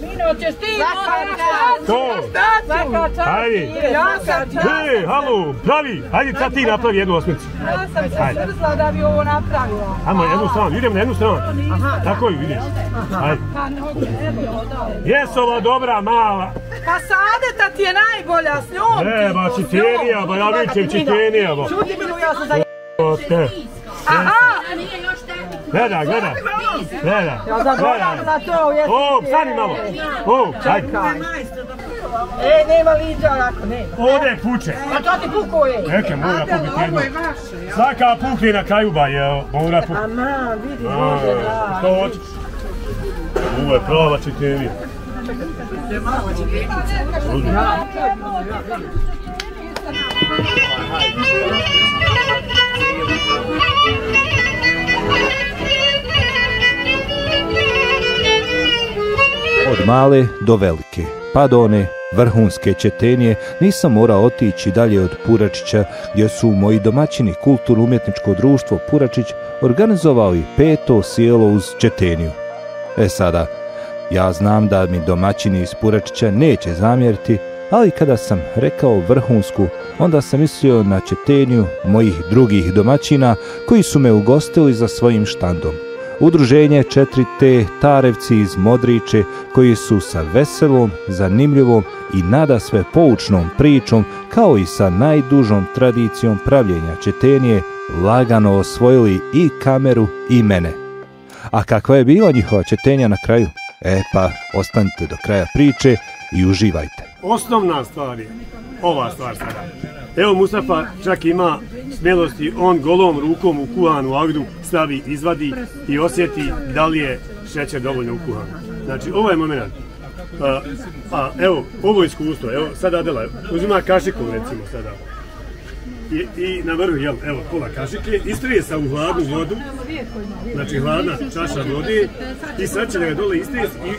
Mino, ćeš ti moraš svaka čast. Ajde, hej, halo, pravi, ajde sad ti napravi jednu osmicu. Ja sam se smrzla da bi ovo napravila. Ajmo jednu stranu, idem na jednu stranu. Tako ju vidiš. Ajde. Jesova dobra mala. Pa Sadeta ti je najbolja s njom. Ne, ba ćetenija, ba ja vićem ćetenija. Čuti Mino, ja sam za j***te. Aha! Gledaj, gledaj, gledaj, gledaj. O, stani malo. O, ajde. E, nema liđa onako, nema. Ovdje je puče. A to ti puko je. Neke, mora pukiti jedno. Svaka pukli na kraju ba je, mora pukiti. Aman, vidi, može da. Što hoćeš? Ovo je prava ćetenija. Od male do velike, pa do one vrhunske ćetenije, nisam morao otići dalje od Puračića, gdje su moji domaćini kulturno-umjetničko društvo Puračić organizovao i peto sjelo uz ćeteniju. E sada, ja znam da mi domaćini iz Puračića neće zamjeriti, ali kada sam rekao vrhunsku, onda sam mislio na ćeteniju mojih drugih domaćina koji su me ugostili za svojim štandom. Udruženje 4T Tarevci iz Modriće, koji su sa veselom, zanimljivom i nadasve poučnom pričom, kao i sa najdužom tradicijom pravljenja ćetenije, lagano osvojili i kameru i mene. A kakva je bila njihova ćetenija na kraju? E pa, ostanite do kraja priče i uživajte. Osnovna stvar je ova stvar sada. Evo Mustafa čak ima smjelosti, on golom rukom u kuhanu agdu stavi, izvadi i osjeti da li je šećer dovoljno u kuhanu. Znači, ovo je moment. A evo, ovo iskustvo, evo, sada Adela, uzima kašikom recimo sada. I na vrhu, evo, pola kašike, istresa u hladnu vodu, znači hladna čaša vode i sad će ga dole istres i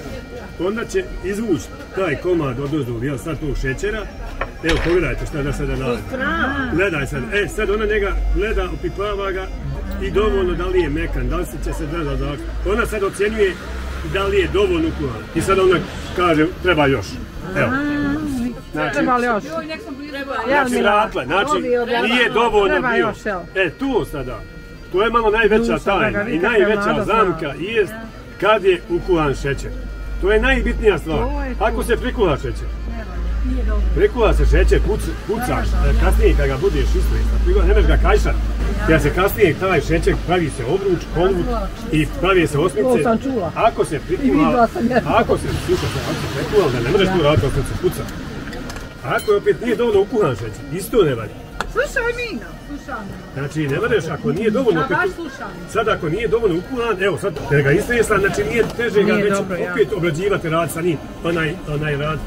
onda će izvući taj komad odozdu, jel, sad tog šećera. Evo, pogledajte šta da sada nalazi. Gledaj sad, sad ona njega gleda, opipava ga i dovoljno da li je mekan, da li će se gledati. Ona sad ocjenjuje da li je dovoljno kuhan. I sad ona kaže, treba još, evo. Treba li još? Znači, ratle, znači, nije dovoljno bio. E, tu sada, to je malo najveća tajna i najveća zamka jest kad je ukuhan šećer. To je najbitnija stvar, ako se prikuha šećer. Prikuha se šećer, pucaš, kasnije kad ga budeš istresa, nemeš ga kajšat. Kada se kasnije taj šećer pravi se obruč, konvut i pravi se osmice. Ako se prikuha, ako se prikuha, da ne mreš tu raditi, ako se puca. Ako je opet nije dovoljno ukuhan šećer, isto ne valje. Slušaj Mino, slušam. Znači ne valeš ako nije dovoljno ukuhan. Sad ako nije dovoljno ukuhan, evo sad jer ga istresla, znači nije teže ga već opet obrađivati rad sa njim. Onaj rad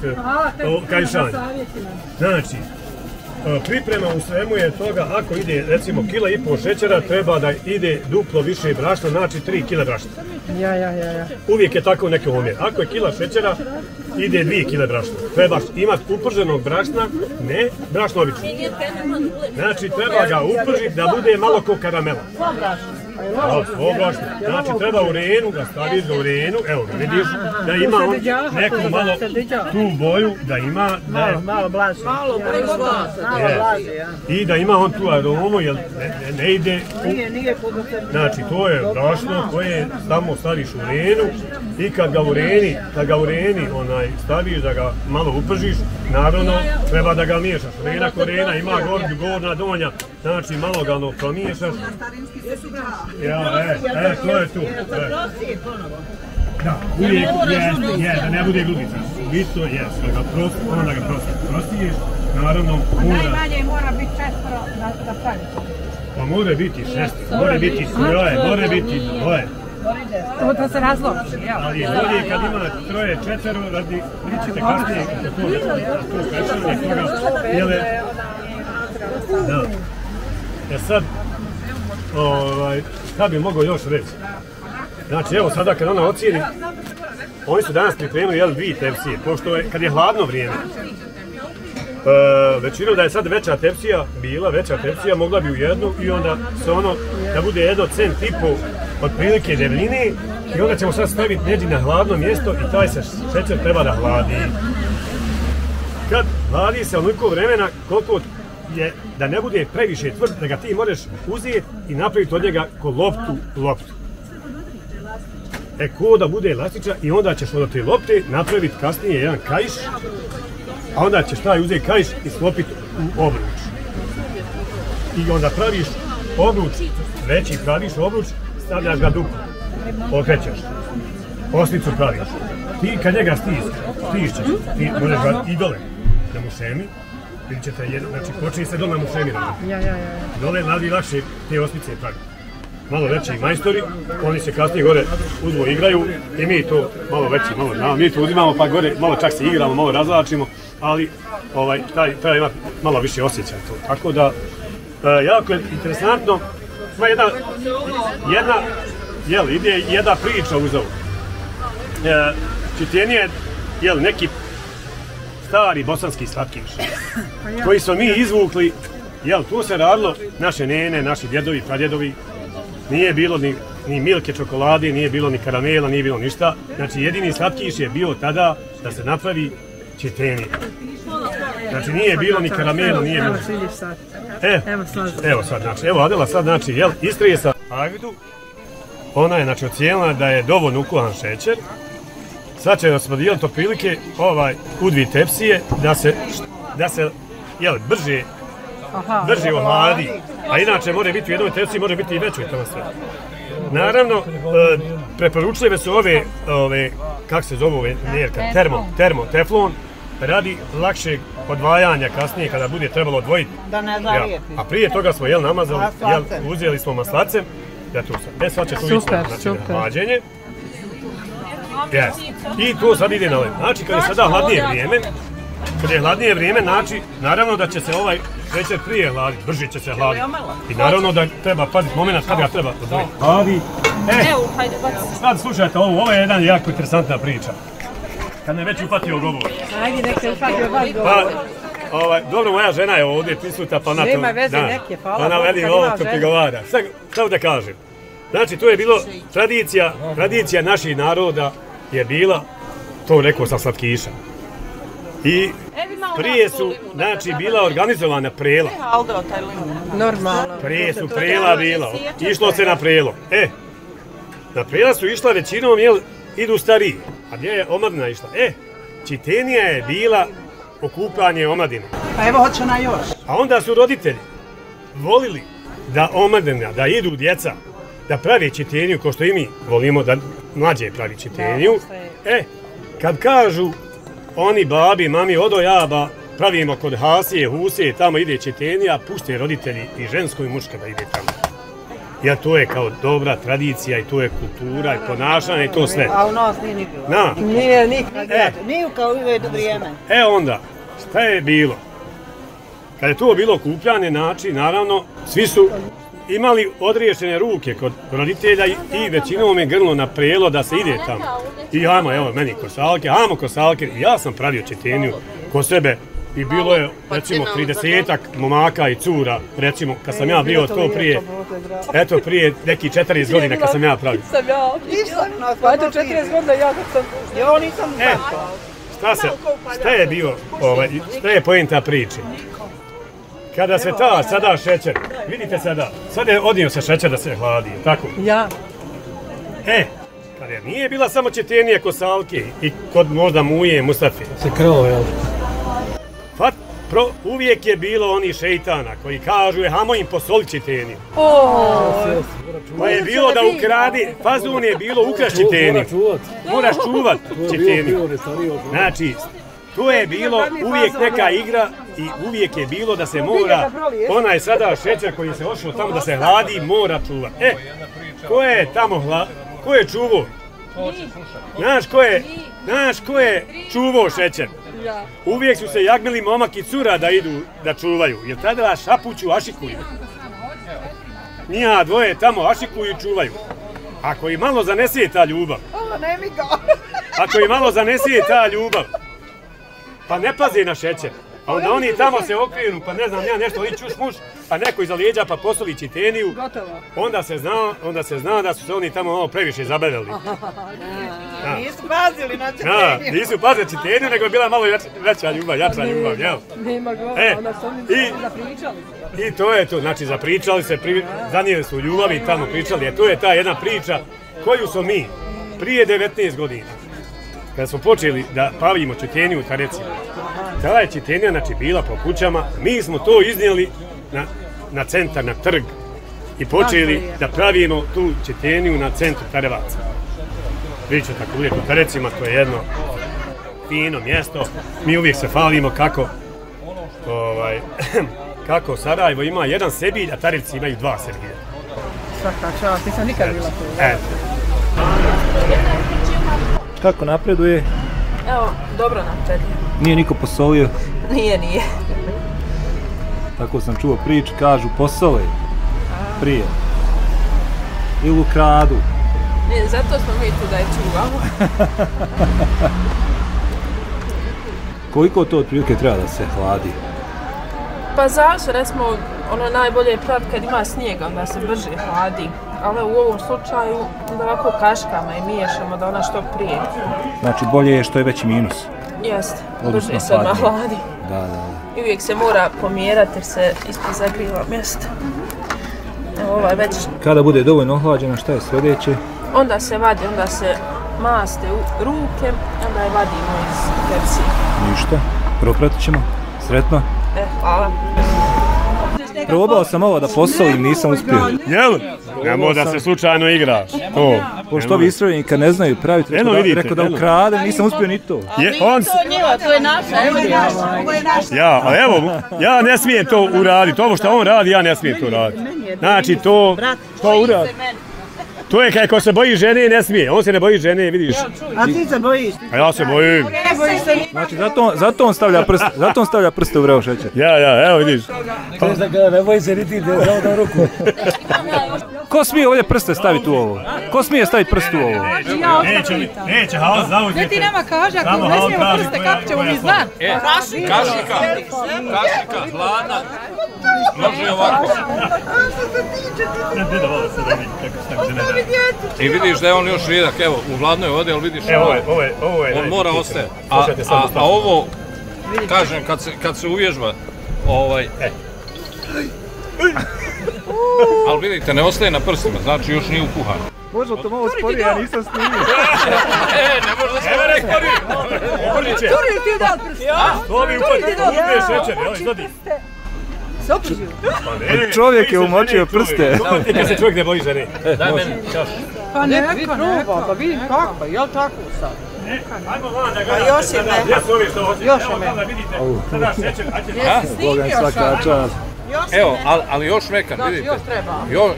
kajšan. Znači, priprema u svemu je toga, ako ide recimo 1,5 kg šećera, treba da ide duplo više brašna, znači 3 kg brašna. Uvijek je tako neki omjer. Ako je kila šećera, ide 2 kg brašna. Trebaš imati uprženog brašna, ne brašno obično. Znači treba ga upržiti da bude malo ko karamela. Znači treba u renu ga staviti do renu, evo ga vidiš, da ima on neku malo tu boju, da ima malo blaže i da ima on tu aromu, jer ne ide, znači to je brašno koje samo staviš u renu i kad ga u reni staviš da ga malo upržiš, naravno treba da ga miješaš, rena ko rena ima gornju, gornja, donja, znači malo ga ono promiješaš. To je tu. Da, uvijek da ne bude glubica. Visto je, onda ga prosiješ, naravno mora... Najmanje mora biti šestro da praviš. Pa mora biti šestro, mora biti troje, mora biti dvoje. To se razloži, jel? Ali bolje kad ima troje, četvero, radi, pričite kasnije kako je to kašanje toga, jel je... Da. E sad... Šta bi mogao još reći? Znači evo sada kad ona ocijeni, oni su danas pripremili dvije tepsije, pošto kad je hladno vrijeme. Većinom da je sad veća tepsija bila, mogla bi u jednu i onda se ono da bude 1,5 cm od prilike debljini i onda ćemo sad staviti neđi na hladno mjesto i taj se šećer treba da hladi. Kad hladi se onoliko vremena koliko je da ne bude previše tvrd, da ga ti možeš uzeti i napraviti od njega ko loptu. E, ko da bude elastičan i onda ćeš od te lopte napraviti kasnije jedan kaiš, a onda ćeš taj uzeti kaiš i slopiti u obruč. I onda praviš obruč, veći praviš obruč, stavljaš ga duplo, okrećeš, osnicu praviš. Ti kad njega stišćeš, ti možeš ga i dole na mušemi, ili ćete, znači počinje se dole na mušemi raditi. Dole radi lakše te osnice praviti. Malo veći majstori, oni se kasnije gore uzmo igraju i mi to malo veći, malo znamo, mi to uzimamo pa gore malo čak se igramo, malo razlačimo, ali taj ima malo više osjećaj to. Tako da, jako je interesantno, ima jedna priča uz ovu. Ćetenije je neki stari bosanski slatkiš koji smo mi izvukli, tu se radilo naše nene, naši djedovi, pradjedovi. Nije bilo ni milke čokolade, nije bilo ni karamela, nije bilo ništa. Znači jedini slatkiš je bio tada da se napravi ćetenije. Znači nije bilo ni karamela, nije bilo ništa. Evo sad, znači, evo Adela sad, znači, jel, istresa Agidu. Ona je, znači, ocijenila da je dovoljno ukuhan šećer. Sad će nas podijeliti otprilike u dvije tepsije da se, jel, brže ohladi. A inače može biti u jednoj tepsiji, može biti i većoj tepsiji. Naravno, preporučljive su ove, kako se zove ove mjerka, termo teflon, radi lakšeg odvajanja kasnije kada bude trebalo odvojiti. Da ne zalijepi. A prije toga smo namazali, uzeli smo maslacem, da tu sad. E sad će tu ići hlađenje. I to sad ide na led. Znači kad je sada hladnije vrijeme, znači naravno da će se ovaj šećer prije hladiti, brže će se hladiti. I naravno da treba paziti moment kada ga treba odvojiti. Hladi. Sad slušajte ovo, ovo je jedna jako interesantna priča. Kad me već upatio govor. Ajde, nek se upatio vaš govor. Dobro, moja žena je ovdje prisutna, pa ona veli ovo što prigovara. Samo da kažem. Znači, to je bilo tradicija naših naroda je bila, to rekao sam slatkiša. I prije su, znači, bila organizovana prela. Prije su prela bila, išlo se na prelo. E, na prela su išla većinom, jel, idu stariji. A gdje je omladina išla? E, ćetenija je bila okupanje omladine. Pa evo, hoće ona još. A onda su roditelji volili da omladina, da idu djeca, da pravi ćeteniju, kao što i mi volimo da mlađe pravi ćeteniju. E, kad kažu oni babi, mami, odo jaba, pravimo kod Hasije, Husije, tamo ide ćetenija, pušte roditelji i žensko i muška da ide tamo. Jer to je kao dobra tradicija i to je kultura i ponašanje i to sve. A u nas nije nikdo. Nije nikad. Nije kao uvijek vrijeme. E onda, šta je bilo? Kad je to bilo kupljanje, znači, naravno, svi su imali odriješene ruke kod roditelja i većinom je grlo na prelo da se ide tamo. I ajmo, evo meni kosalke, ajmo kosalke. Ja sam pravio ćeteniju ko sebe i bilo je recimo 30-ak momaka i cura, recimo kad sam ja bio to prije, eto prije nekih 40 godina kad sam ja pravio. Pa eto 40 godina ja kad sam, ja nisam znao. Šta je poenta priče? Kada se ta sada šećer, vidite sada, sada je odnio se šećer da se hladi, tako? Ja. E, kada nije bila samo ćetenija kosalke i kod možda muje Mustafi. Se kralo, jel? Pa, uvijek je bilo oni šeitana koji kažu, hamo im posoli ćeteniju. Pa je bilo da ukradi, fazun je bilo ukraš ćeteniju. Moraš čuvat ćeteniju. Znači, to je bilo uvijek neka igra i uvijek je bilo da se mora, onaj sada šećer koji se ošao tamo da se hladi, mora čuvati. E, ko je tamo hladi, ko je čuvao? Znaš ko je čuvao šećer? Uvijek su se jagmili momak i cura da idu da čuvaju, jer tada šapuću ašikuju. Njih dvoje tamo ašikuju i čuvaju. Ako ih malo zanese ta ljubav, pa ne paze na šećer. A onda oni tamo se okrenu, pa ne znam, ja nešto, i čuš muš, pa neko iza lijeđa pa poslali ćeteniju, onda se znao da su se oni tamo previše zabavljali. Nisu pazili na ćeteniju. Nisu pazili na ćeteniju, nego je bila malo veća ljubav, jača ljubav, jel? Nema govora, onda su oni zapričali. I to je to, znači zapričali se, zanijeli su ljubavi i tamo pričali, jer to je ta jedna priča koju smo mi prije 19 godina, kada smo počeli da palimo ćeteniju u Tarevcima, tada je ćetenija znači bila po kućama, mi smo to iznijeli na centar, na trg i počeli da pravimo tu ćeteniju na centru Tarevaca. Priču tako uvijek u Tarevcima, to je jedno fino mjesto, mi uvijek se falimo kako Sarajevo ima jedan sebilj, a Tarevci imaju dva sebilja. Svaka čast, nisam nikad bila tu. Kako napreduje? Evo, dobro napreduje. Nije niko posolio? Nije. Tako sam čuo prič, kažu posole prije. Ili ukradu. Zato smo mi tu da je čuvamo. Koliko to otprilike treba da se hladi? Pa zašto, recimo, ono najbolje je prav kad ima snijega, onda se brže hladi. Ali u ovom slučaju onda ovako kaškama i miješamo da ona što prije. Znači bolje je što je veći minus. Jeste, brže se odmah hladi. I uvijek se mora pomjerati jer se ispod zagriva mjesto. Evo ovaj već... Kada bude dovoljno ohlađena, šta je sljedeće? Onda se vadi, onda se maste u ruke, onda je vadimo iz tepsije. Ništa, propratit ćemo. Sretno. Hvala. Probao sam ovo da posolim, nisam uspio. Jel? Nemo da se slučajno igraš. Pošto ovi Srebrenika ne znaju praviti, rekao da ukradem, nisam uspio ni to. Ali to njima, to je naša. Ja, ali evo, ja ne smijem to uraditi. Ovo što on radi, ja ne smijem to raditi. Znači to... To je kako se boji žene, ne smije. On se ne boji žene, vidiš. A ti se bojiš? A ja se bojim. Znači, zato on stavlja prste u vreo šećer. Ja, evo vidiš. Ne boji se niti da zavodam ruku. Ko smije ovdje prste staviti u ovo? Ko smije staviti prste u ovo? Neće, hvala, zavodite. Ne ti nama kaže, ako ne smijemo prste, kako ćemo mi znati? Kašika, hladna. Može ovako. I vidiš da je on još rijedak, evo, u hladnoj vode, ali vidiš on mora ostaje. A ovo, kažem, kad se uvježba, ali vidite, ne ostaje na prstima, znači još nije ukuhan. Može li to malo sporije, ja nisam snimio. Ne može da sporije. Uprli će. Turi ti dal prste. Ovi upadne šećer, evo izvadi. Čovjek je umočio prste. Kada se čovjek ne boji žene? Daj meni čaš. Pa neka, pa vidim kako, jel tako sad? Ajmo van da gledam. Još je me. Bogan svaka čast. Evo, ali još mekan, vidite.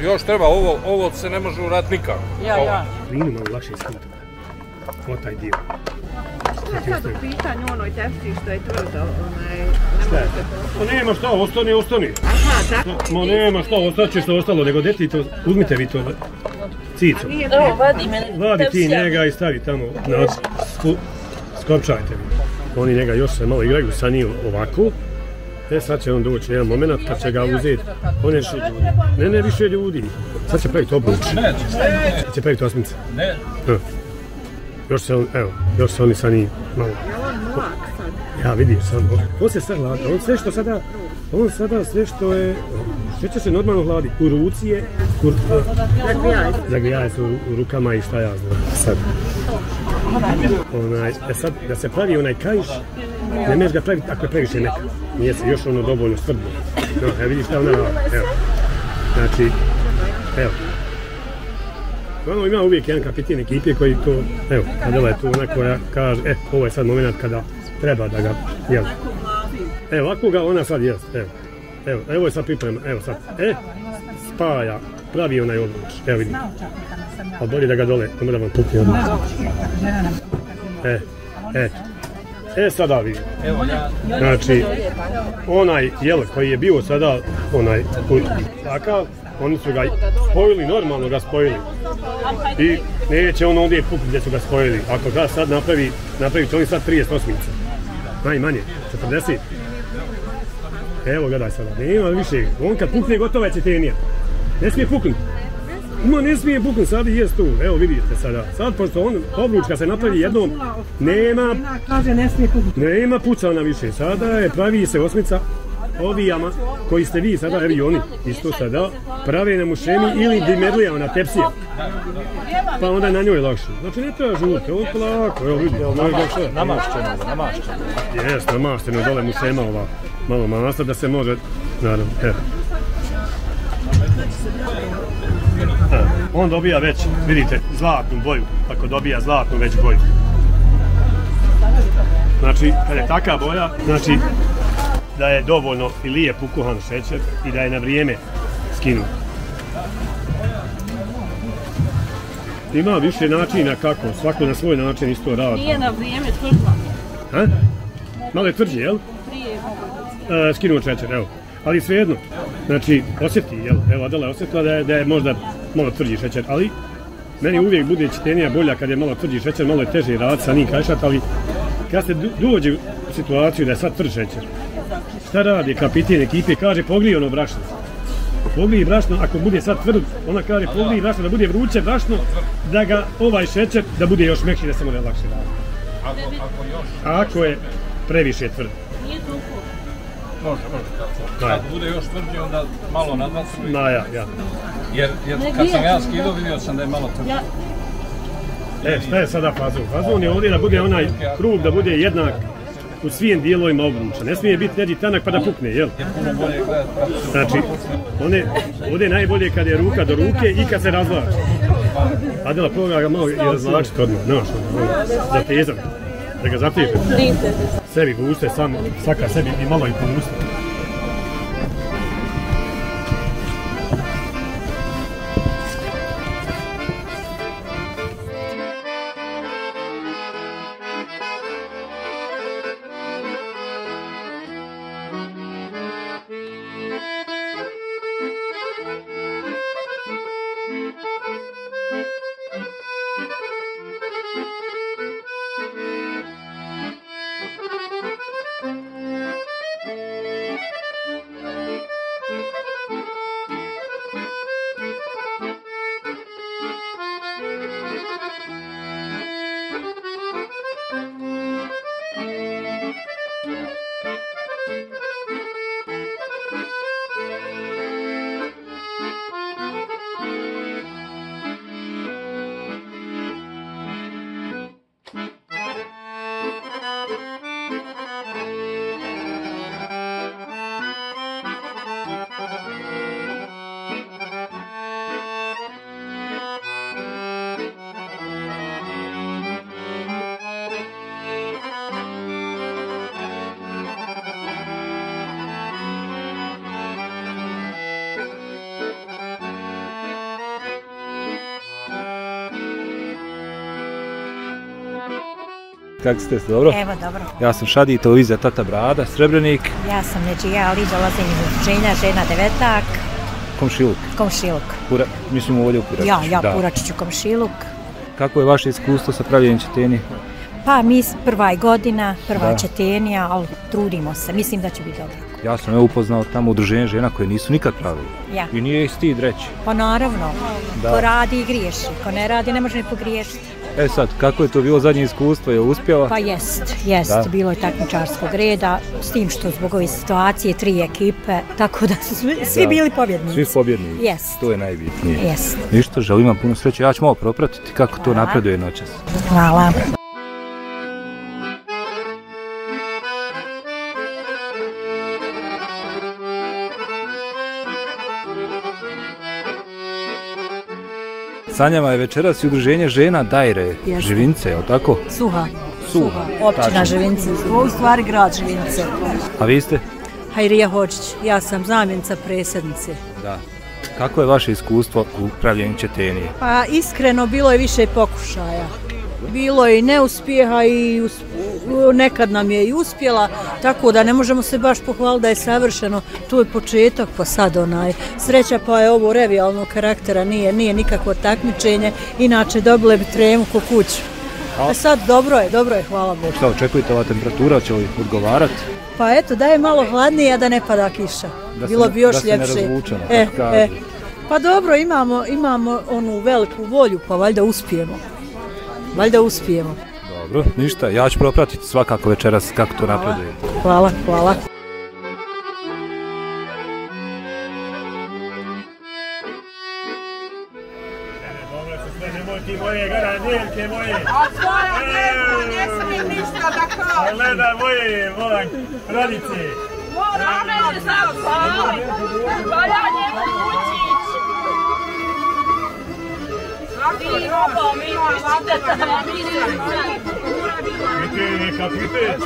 Još treba, ovo se ne može urati nikako. Vini malo lakše iskutu. O taj dio. Što je sad u pitanju onoj tepsiji što je tvrdo? Nema šta, ostani. Ma nema šta, ostaće što ostalo, nego deti to, uzmite vi to cicom. Vadi ti njega i stavi tamo, skopčajte mi. Oni njega još se malo igraju sa njim ovako. Sad će on doći jedan moment kad će ga uzeti. On je više ljudi. Sad će praviti obruč. Sad će praviti osmice. Još se oni sa njim malo... Ja vidim sam, on se sad hladi, on sada sve što je, šeće se normalno hladi, u ruci je, zagrijaje se u rukama i šta ja znam, sad. Sad, da se pravi onaj kajš, ne meš ga praviti ako je previše neka, nije se još ono dovoljno stvrdno, evo vidiš šta ona hladi, evo, znači, evo. Ono ima uvijek jedan kapitan ekipe koji to, evo, Adela je tu ona koja kaže, ovo je sad moment kada treba da ga jeli. Evo, ovako ga ona sad jeli, evo, evo je sad priprema, evo sad, spaja, pravi onaj obruč, evo vidim. Ali bolje da ga dole, ne moram pukni odmah. Sada vidim. Znači, onaj jeli koji je bio sada, onaj, takav, oni su ga spojili, normalno ga spojili. I neće on ovdje pukli gdje su ga spojili. Ako ga sad napravi, napravit će oni sad 30 osmica. Najmanje, 40. Evo, gledaj sada, nema više. On kad pukne, gotova je ćetenija. Ne smije puknuti. Ima, ne smije puknuti, sad i jest tu. Evo, vidite sada. Sad, pošto on obručka se napravi jednom, nema... Nema pucana više. Sada je, pravi se osmica ovijama koji ste vi sada, evo i oni, isto sada, prave na mušemi ili dimerlijama na tepsije. Pa onda na njoj lakše. Znači ne treba žuti, ovo polako, evo vidite, namašćeno, namašćeno. Jes, namašćeno, dole mušema ova, malo masa da se može, naravno, evo. On dobija već, vidite, zlatnu boju, tako dobija zlatnu već boju. Znači, kada je taka boja, znači, da je dovoljno i lijep ukuhan šećer i da je na vrijeme skinut. Ima više načina kako, svako na svoj način isto radi. Nije na vrijeme tvrđa. Malo je tvrđe, jel? Prije mogu. Skinuo šećer, evo. Ali svejedno, znači osjeti, jel? Evo, Adela je osjetila da je možda malo tvrđi šećer, ali meni uvijek bude ćetenija bolja kad je malo tvrđi šećer, malo je teže raditi sa njim kajšat, ali kad se dođe u situaciju da je sad tvrđi šećer, šta radi kapitan ekipe, kaže poglij ono brašno. Poglij brašno, ako bude sad tvrd, ona kaže poglij brašno, da bude vruće brašno, da ga ovaj šećer, da bude još mekši, da se može lakše raditi. Ako je previše tvrd. Nije toliko. Može, može. Kad bude još tvrđi, onda malo nadmacuje. Ja. Jer kad sam ja skidao, vidio sam da je malo tvrđi. Šta je sada fazon? Fazon je ovdje da bude onaj krug, da bude jednak u svijem dijelovima obruča. Ne smije biti neđi tanak pa da pukne, jel? Znači, ovdje je najbolje kad je ruka do ruke i kad se razvlači. Adela, proba ga malo i razvlačiti odmah, znaš, zatezam, da ga zatežem. Sebi guste, svaka sebi i malo i poguste. Kako ste se, dobro? Evo, dobro. Ja sam Šadi, televizija Tatabrada, Srebrenik. Ja sam Neđija, ali dolazim iz Udruženja, žena devetak. Komšiluk. Komšiluk. Mislim ovdje u Puračiću. Ja, Puračiću, Komšiluk. Kako je vaše iskustvo sa pravljenjem ćetenije? Pa, mi prva je godina, prva je ćetenija, ali trudimo se, mislim da će biti dobro. Ja sam je upoznao tamo udruženje žena koje nisu nikad pravili. I nije stid reći. Pa naravno, ko radi i griješi, ko ne radi ne može ni pogriješiti. E sad, kako je to bilo zadnje iskustvo, je uspjela? Pa jest, bilo je takmičarskog reda, s tim što zbog ove situacije, 3 ekipe, tako da su svi bili pobjednici. Svi pobjednici, to je najbitnije. Ništa, želim vam puno sreće, ja ću malo propratiti kako to napreduje noćas. Hvala. Sa njama je večeras i udruženje žena Dajre, Živince, je li tako? Suha, općina Živince, u stvari grad Živince. A vi ste? Hajrija Hočić, ja sam zamjenica predsjednice. Da. Kako je vaše iskustvo u pravljenju ćetenije? Pa iskreno bilo je više pokušaja. Bilo je i neuspjeha i nekad nam je i uspjela, tako da ne možemo se baš pohvaliti da je savršeno. Tu je početak, pa sad onaj sreća, pa je ovo revijalnog karaktera, nije nikakvo takmičenje, inače dobile bi tremu ko kuću. A sad dobro je, hvala Bogu. Šta očekujete, ova temperatura će li odgovarati? Pa eto, da je malo hladnije, a da ne pada kiša. Bilo bi još ljepše. Da se ne razvučeno, tako kažu. Pa dobro, imamo onu veliku volju, pa valjda uspijemo. Valjda uspijemo. Dobro, ništa, ja ću propratiti svakako večeras kako to napreduje. Hvala, hvala. Ti moje garantijelke moje. A svoja djeca, ne sam im ništa da kao. Gleda moje, volan, radice. Rame se zapali, valjanje u kućić. I robo, mi prištite da vam izgledali. Vidite, neka pite.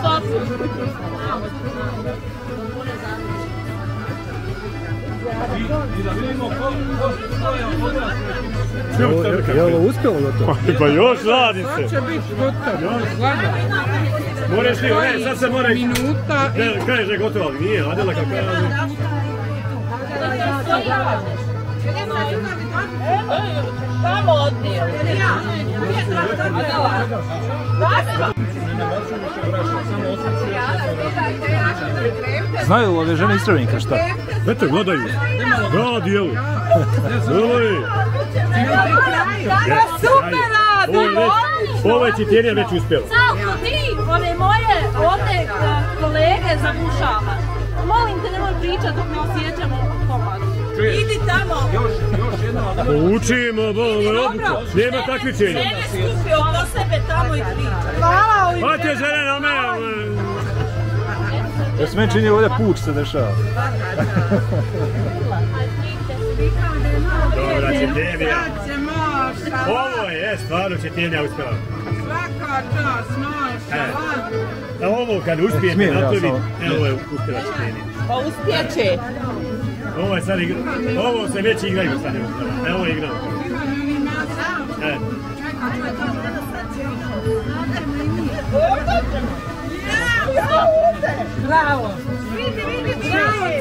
Stop. Je li ovo uspjelo na to? Pa još radi se. Sad će biti gotovo. Moraš li, ne, sad se mora... Minuta i... Kaj je gotovo, ali nije, Adela kako je... Samo odnije. Znaju li ove žene iz Srebrenika šta? Eto, gledaju. Radi, evo. Super radi, evo. Ovo je ćetenija već uspjela. Salko, ti, one moje ovdje kolege zagušavaš. Molim te, nemoj pričat dok ne osjećamo komadu. Idi tamo! Učimo, nema takvičenja. Žene skupi oko sebe tamo i priča. Hvala ovim. Hvala te žene na me! Jer se meni čini ovdje puč se dešava. Dobra ćetenija. Ovo je stvarno ćetenija uspjela. Svaka čas, nošta. Ovo kad uspijete napraviti, evo je uspjela ćetenija. Pa uspjeće. Ovo se već igraju sad, evo je igrao. Bravo! Bravo,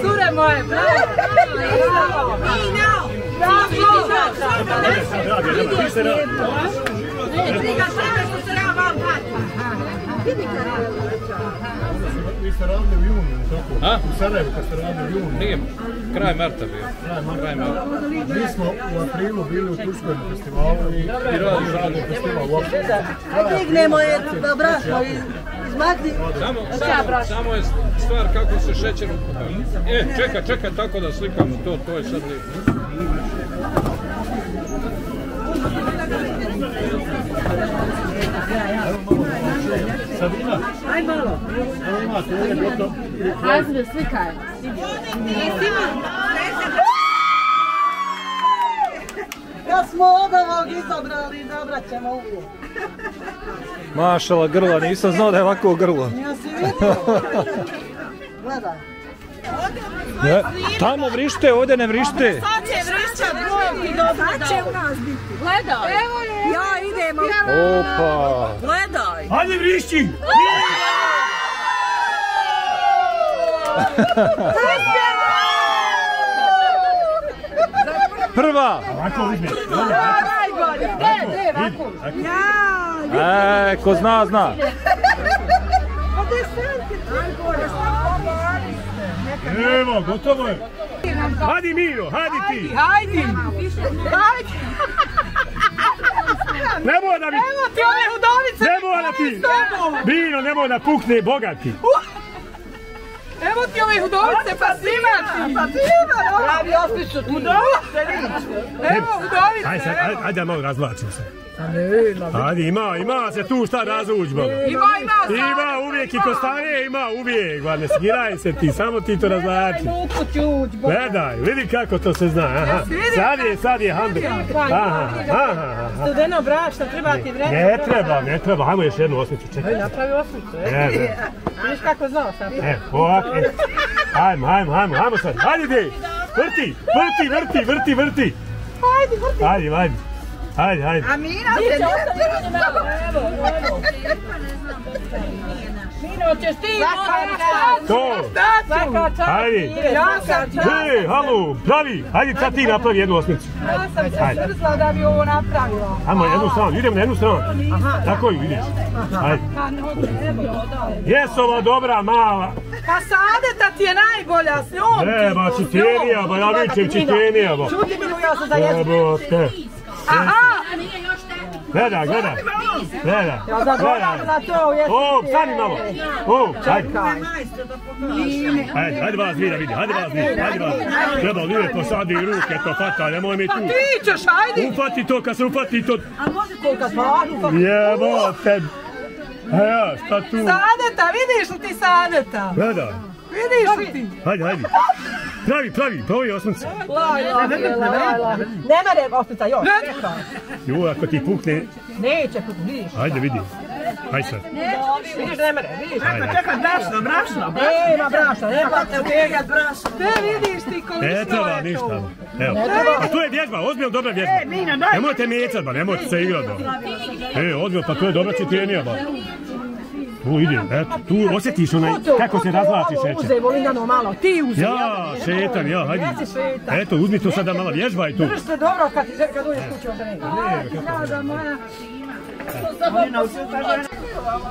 cure moje, bravo! Bravo! Vi ste radili u juniju, tako? U Sarajevu kad ste radili u juniju. Nije, kraj marta bio. Mi smo u aprilu bili u Turskom festivalu i radili festival u Opštini. Ajde ignemo je, brašno izmakni. Samo je stvar kako se šećer ukupaju. E, čekaj, tako da slikamo to, to je sad lijepo. Aj malo. Azme, slikaj. Da smo od ovog izobrali, dobrat ćemo uvijek. Mašala grla, nisam znao da je ovako grlo. Nisi vidio. Gledaj. Tamo vrište, ovdje ne vrište. Sad će vrišćat glom i dobro da. Sad će u nas biti. Gledaj. Evo je. Ja idem. Opa. Gledaj. Hajde vrišći. Prva. Najbolje. Ne, ovako. Ko zna, zna. Evo, gotovo je. Hajdi Miro, hajdi ti. Hajdi. Hajdi. Nemoj da mi... Evo ti ove hudovice. Nemoj da ti... Miro, nemoj da pukne bogati. Evo ti ove hudovice, pa snimati. Pa snimati. Pravi osmiću ti. Hudovice, niče. Evo, hudovice, evo. Hajde da malo razvlačim se. Hajde, ima se tu šta razuđba. Ima uvijek i kostanje, ima uvijek. Ne sigiraj se ti, samo ti to razlači. Gledaj, vidi kako to se zna. Sad je handel. Studeno brašno, treba ti vreme. Ne treba, hajmo još jednu osmicu, čekaj. Napravi osmicu, vidiš kako znaš. Hajmo sad, hajde ti. Vrti. Hajde. Hajde. Amina se ne... Biće, ostavljamo, evo. Mira, hoćeš ti, Modrić, svaka čast Žive, svaka čast. Hej, halo, pravi, hajde sad ti napravi jednu osmicu. Ja sam se smrzla da bi ovo napravila. Ajmo, jednu stranu, idem na jednu stranu. Tako ju vidiš. Hajde. Jesova dobra, mala. Pa Sadeta ti je najbolja, s njom ti. Ne, ba, ćetenija, ba, ja vičem ćetenija, ba. Čuti mi ja sam za jesu. Aha! Gledaj, gledaj. Gledaj. Ja zaboram na to, jesu. O, stani malo. O, hajde. Hajde vas vi da vidi, hajde vas vi, hajde vas. Treba vidjeti to sad i ruke, to fata, nemoj mi tu. Ti ćeš, hajde. Upati to, kad se upati to. A može kolika stvarno? Jebo, tebi. A ja, šta tu? Sadeta, vidiš li ti Sadeta? Gledaj. Vidiš li ti? Hajde, hajde. Pravi osmica. Laj. Ne mere osmica, još. Ju, ako ti pukne... Neće pukne, vidiš. Hajde, vidi. Hajde sad. Vidiš, ne mere, vidiš. Čekaj, brašna. Nema brašna, nema brašna. Te vidiš ti koliko je to. Ne treba ništa. A tu je vježba, ozbiljno dobra vježba. Nemojte mijecat, nemojte se igrat. Ozbiljno, pa to je dobra ćetenija. O, ide, eto, tu osjetiš onaj, kako se razvlači šećer. Uzem, Volingano, malo, ti uzem. Ja, šetan, ja, hajde. Eto, uzmi to sada malo, vježbaj tu. Drži se dobro kad uđeš kuću od njega.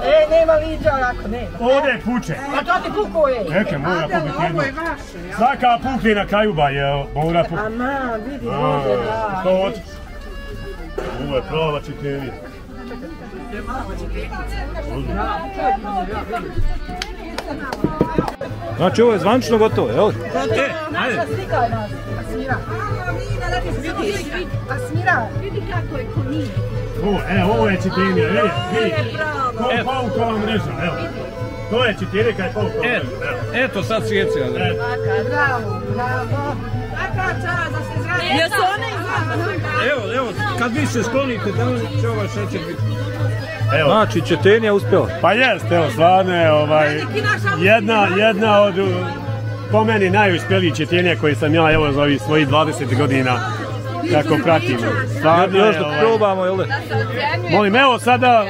E, nema liđa, ako nema. Ode puče. A to ti puko je. Neke, mora pukiti jedno. Svaka pukni na kraju ba, jel, mora pukiti. Ama, vidi, ovdje, da. Što hoće? Ovo je prava ćetenija. Znači ovo je zvanično gotovo, jel? E, ajde! Asmira! Asmira! Vidi kako je komin! E, ovo je ćetenija, vidi! Ko je paukova mreža, evo! To je ćetenija kada je paukova mreža, evo! Eto, sad sjeća, evo! Bravo! Taka čara da se zradi! Jesu one izgleda! Evo, kad vi se sklonite, da li će ovaj šećer biti? Znači, ćetenija uspjela. Pa jest, evo, stvarno je jedna od, po meni, najuspjelijih ćetenija koji sam ja, evo, za ovih svojih 20 godina, kako pratim. Još da probamo, jel' da? Molim, evo, sada,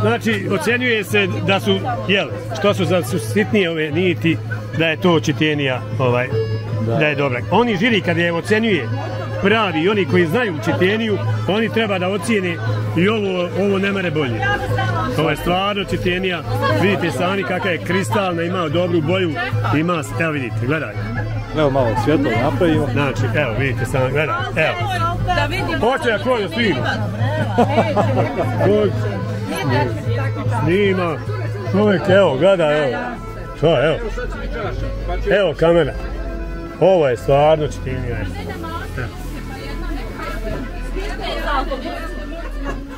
znači, ocjenjuje se da su, jel, što su sitnije ove niti, da je to ćetenija, da je dobra. Oni žiri, kad je ocjenjuje, pravi, oni koji znaju ćeteniju, oni treba da ocijene i ovo ne mere bolje. Ovo je stvarno ćetenija, vidite sami kakva je kristalna, ima dobru boju, ima, evo vidite, gledaj. Evo malo svjetlo napravimo. Znači, evo vidite sami, gledaj, evo. Hoće da koju snima. Snima, čovjek, evo, gledaj, evo. Šta, evo. Evo kamera. Ovo je stvarno ćetenija.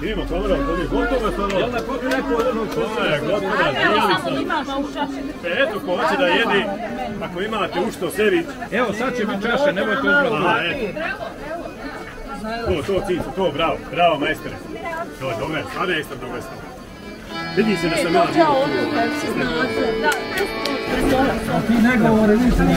Idemo, kamera, gotovo je sada. Jel da kopi neko od onog čovjeka, gotovo je. Eto, ko hoće da jedi, ako imate ušto sebi. Evo, sad će mi čaša, nemojte uzbrati. To, cica, to, bravo, majstere. To je dobro, sada je ekstra dobro. Vidi se da sam ja vidio. A ti ne govore, nisam ja.